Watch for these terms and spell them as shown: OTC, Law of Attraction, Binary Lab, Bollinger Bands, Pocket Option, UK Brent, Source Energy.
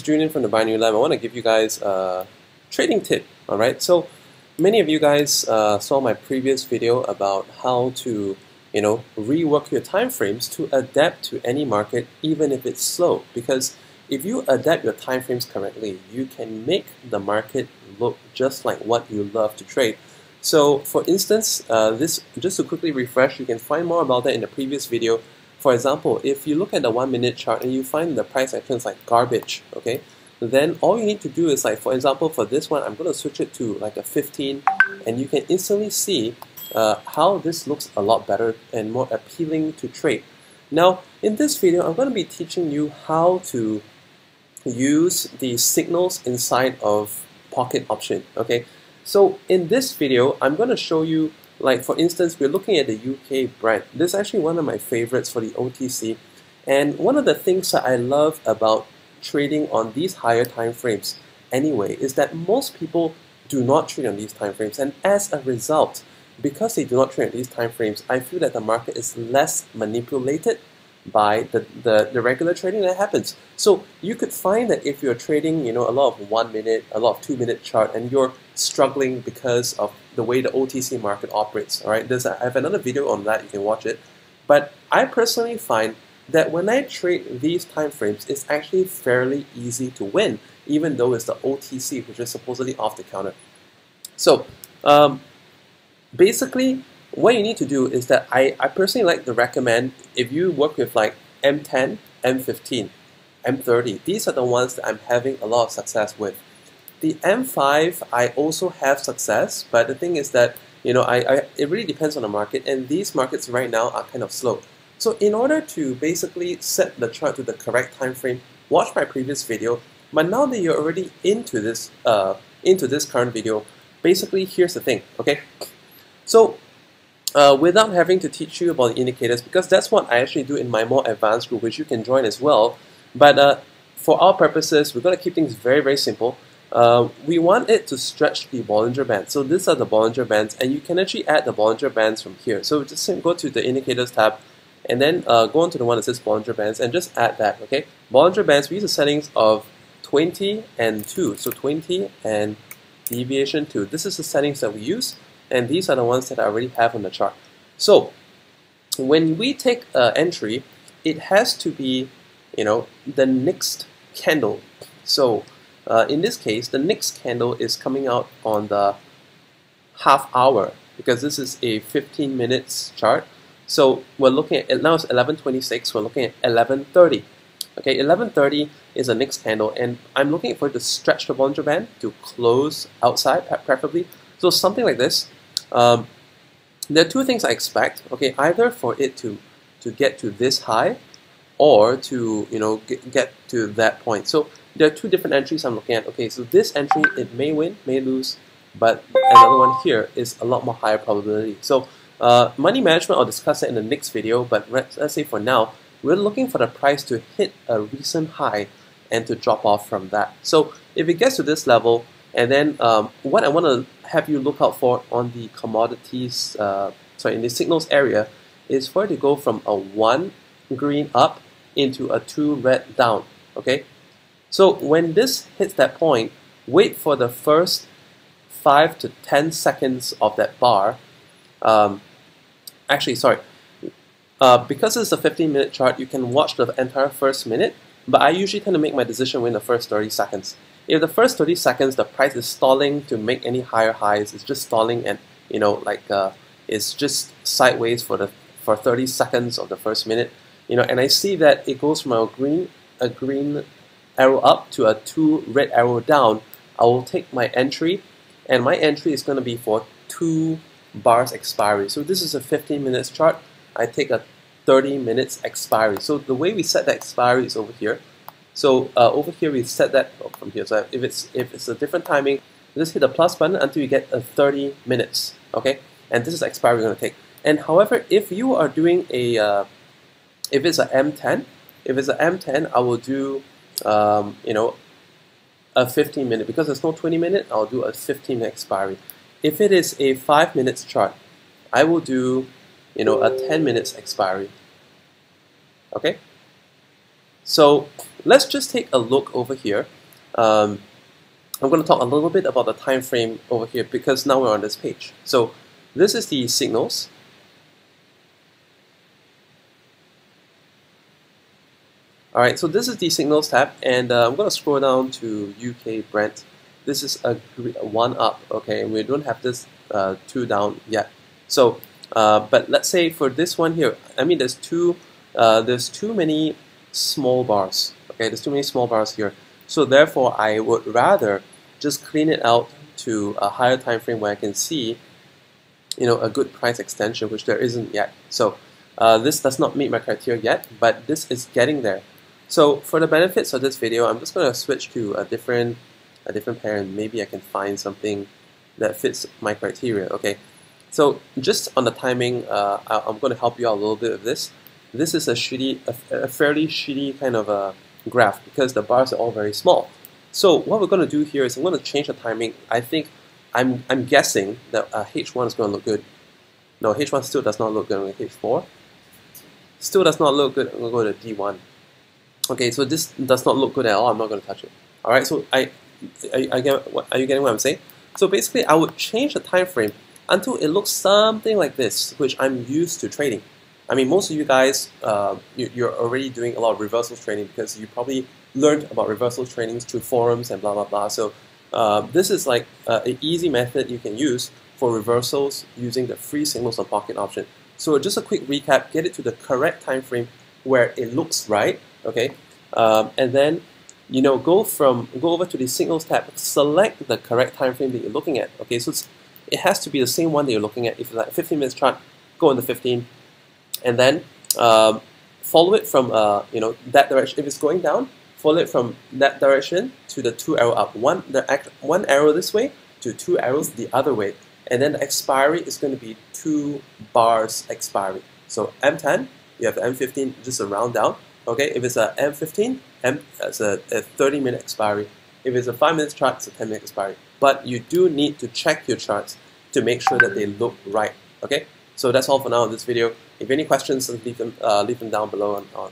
is Julian from the Binary Lab. I want to give you guys a trading tip. Alright, so many of you guys saw my previous video about how to, you know, rework your time frames to adapt to any market, even if it's slow. Because if you adapt your time frames correctly, you can make the market look just like what you love to trade. So, for instance, this just to quickly refresh, you can find more about that in the previous video. For example, if you look at the 1-minute chart and you find the price actions like garbage, okay, then all you need to do is, like, for example, for this one, I'm going to switch it to like a 15, and you can instantly see how this looks a lot better and more appealing to trade. Now, in this video, I'm going to be teaching you how to use the signals inside of Pocket Option, okay? So in this video, I'm going to show you, like, for instance, we're looking at the UK Brent. This is actually one of my favorites for the OTC. And one of the things that I love about trading on these higher time frames anyway is that most people do not trade on these time frames. And as a result, because they do not trade on these time frames, I feel that the market is less manipulated by the regular trading that happens. So you could find that if you're trading, you know, a lot of 1-minute, a lot of 2-minute chart, and you're struggling because of the way the OTC market operates, all right, I have another video on that, you can watch it. But I personally find that when I trade these time frames, it's actually fairly easy to win, even though it's the OTC, which is supposedly off the counter. So basically, what you need to do is that I personally like to recommend, if you work with like M10, M15, M30, these are the ones that I'm having a lot of success with. The M5, I also have success, but the thing is that, you know, it really depends on the market, and these markets right now are kind of slow. So in order to basically set the chart to the correct time frame, watch my previous video. But now that you're already into this current video, basically here's the thing, okay? So without having to teach you about the indicators, because that's what I actually do in my more advanced group, which you can join as well. But for our purposes, we're going to keep things very, very simple. We want it to stretch the Bollinger Bands. So these are the Bollinger Bands, and you can actually add the Bollinger Bands from here. So just go to the Indicators tab, and then go onto the one that says Bollinger Bands, and just add that, okay? Bollinger Bands, we use the settings of 20 and 2. So 20 and deviation 2. This is the settings that we use. And these are the ones that I already have on the chart. So when we take an entry, it has to be, you know, the next candle. So in this case, the next candle is coming out on the half hour, because this is a 15 minutes chart. So we're looking at, now it's 11:26, we're looking at 11:30. Okay, 11:30 is the next candle, and I'm looking for it to stretch the Bollinger Band to close outside, preferably. So something like this. There are two things I expect, okay, either for it to get to this high, or to, you know, get to that point. So there are two different entries I'm looking at. Okay, so this entry, it may win, may lose, but another one here is a lot more higher probability. So money management, I'll discuss that in the next video, but let's say for now, we're looking for the price to hit a recent high and to drop off from that. So if it gets to this level, and then what I want to have you look out for on the commodities, in the signals area, is for it to go from a 1 green up into a 2 red down, okay? So when this hits that point, wait for the first 5 to 10 seconds of that bar. Because it's a 15-minute chart, you can watch the entire first minute, but I usually tend to make my decision within the first 30 seconds. If the first 30 seconds the price is stalling to make any higher highs, it's just stalling, and, you know, like it's just sideways for 30 seconds of the first minute, you know, and I see that it goes from a green arrow up to a 2 red arrow down, I will take my entry, and my entry is going to be for 2 bars expiry. So this is a 15 minutes chart. I take a 30 minutes expiry. So the way we set the expiry is over here. So over here we set that from here. So if it's a different timing, just hit the plus button until you get a 30 minutes. Okay, and this is the expiry we're going to take. And however, if you are doing a if it's an M10, I will do you know, a 15 minute, because there's no 20 minute. I'll do a 15 minute expiry. If it is a 5 minutes chart, I will do, you know, a 10 minutes expiry. Okay. So let's just take a look over here. I'm going to talk a little bit about the time frame over here because now we're on this page. So this is the signals. Alright, so this is the signals tab, and I'm going to scroll down to UK Brent. This is a one up, okay, and we don't have this two down yet. So, but let's say for this one here, I mean there's too many small bars, okay, there's too many small bars here. So therefore, I would rather just clean it out to a higher time frame where I can see, you know, a good price extension, which there isn't yet. So this does not meet my criteria yet, but this is getting there. So for the benefits of this video, I'm just going to switch to a different pair, and maybe I can find something that fits my criteria. Okay, so just on the timing, I'm going to help you out a little bit with this. This is a fairly shitty kind of a graph because the bars are all very small. So what we're going to do here is I'm going to change the timing. I think I'm guessing that H1 is going to look good. No, H1 still does not look good. I'm going to H4. Still does not look good. I'm going to go to D1. Okay, so this does not look good at all. I'm not going to touch it. All right, so are you getting what I'm saying? So basically, I would change the time frame until it looks something like this, which I'm used to trading. I mean, most of you guys, you're already doing a lot of reversal trading because you probably learned about reversal trading through forums and blah, blah, blah. So this is like an easy method you can use for reversals using the free signals on Pocket Option. So just a quick recap, get it to the correct time frame where it looks right, okay, and then, you know, go over to the signals tab, select the correct time frame that you're looking at. Okay, so it has to be the same one that you're looking at. If it's like a 15-minute chart, go on the 15, and then follow it from you know, that direction. If it's going down, follow it from that direction to the two arrow up, one arrow this way to two arrows the other way, and then the expiry is going to be two bars expiry. So M10, you have the M15, just a round down. Okay, if it's a M15, it's a 30-minute expiry. If it's a 5-minute chart, it's a 10-minute expiry. But you do need to check your charts to make sure that they look right. Okay, so that's all for now in this video. If you have any questions, leave them down below.